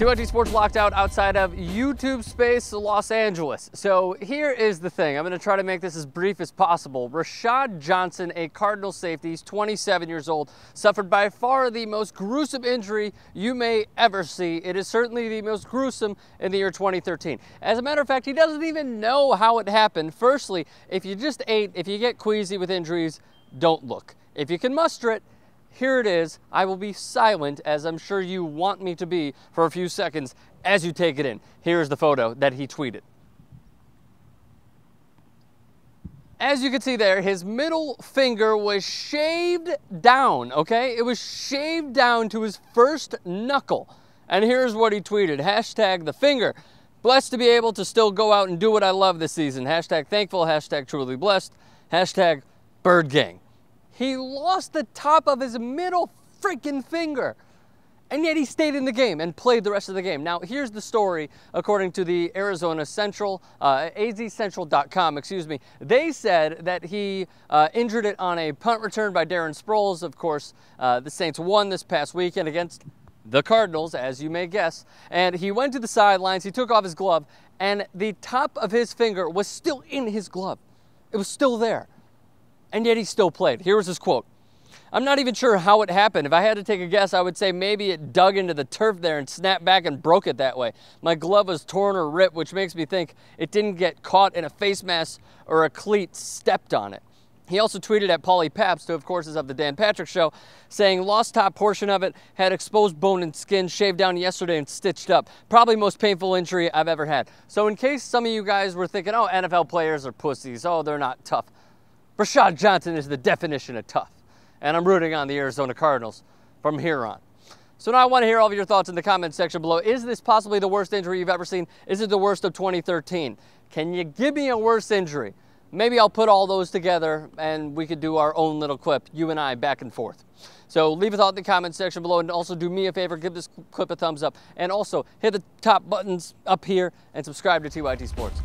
TYT Sports locked outside of YouTube space, Los Angeles. So here is the thing. I'm going to try to make this as brief as possible. Rashad Johnson, a Cardinal safety, he's 27 years old, suffered by far the most gruesome injury you may ever see. It is certainly the most gruesome in the year 2013. As a matter of fact, he doesn't even know how it happened. Firstly, if you get queasy with injuries, don't look. If you can muster it, here it is. I will be silent, as I'm sure you want me to be, for a few seconds as you take it in. Here's the photo that he tweeted. As you can see there, his middle finger was shaved down, okay? It was shaved down to his first knuckle. And here's what he tweeted, #thefinger. Blessed to be able to still go out and do what I love this season. #thankful, #trulyblessed, #birdgang. He lost the top of his middle freaking finger, and yet he stayed in the game and played the rest of the game. Now, here's the story according to the Arizona Central, azcentral.com, excuse me. They said that he injured it on a punt return by Darren Sproles. Of course, the Saints won this past weekend against the Cardinals, as you may guess, and he went to the sidelines, he took off his glove, and the top of his finger was still in his glove. It was still there. And yet he still played. Here was his quote. I'm not even sure how it happened. If I had to take a guess, I would say maybe it dug into the turf there and snapped back and broke it that way. My glove was torn or ripped, which makes me think it didn't get caught in a face mask or a cleat stepped on it. He also tweeted at Paulie Paps, who of course is of the Dan Patrick show, saying lost top portion of it, had exposed bone and skin, shaved down yesterday and stitched up. Probably most painful injury I've ever had. So in case some of you guys were thinking, oh, NFL players are pussies, oh, they're not tough. Rashad Johnson is the definition of tough, and I'm rooting on the Arizona Cardinals from here on. So now I want to hear all of your thoughts in the comment section below. Is this possibly the worst injury you've ever seen? Is it the worst of 2013? Can you give me a worse injury? Maybe I'll put all those together and we could do our own little clip, you and I, back and forth. So leave a thought in the comment section below, and also do me a favor, give this clip a thumbs up, and also hit the top buttons up here and subscribe to TYT Sports.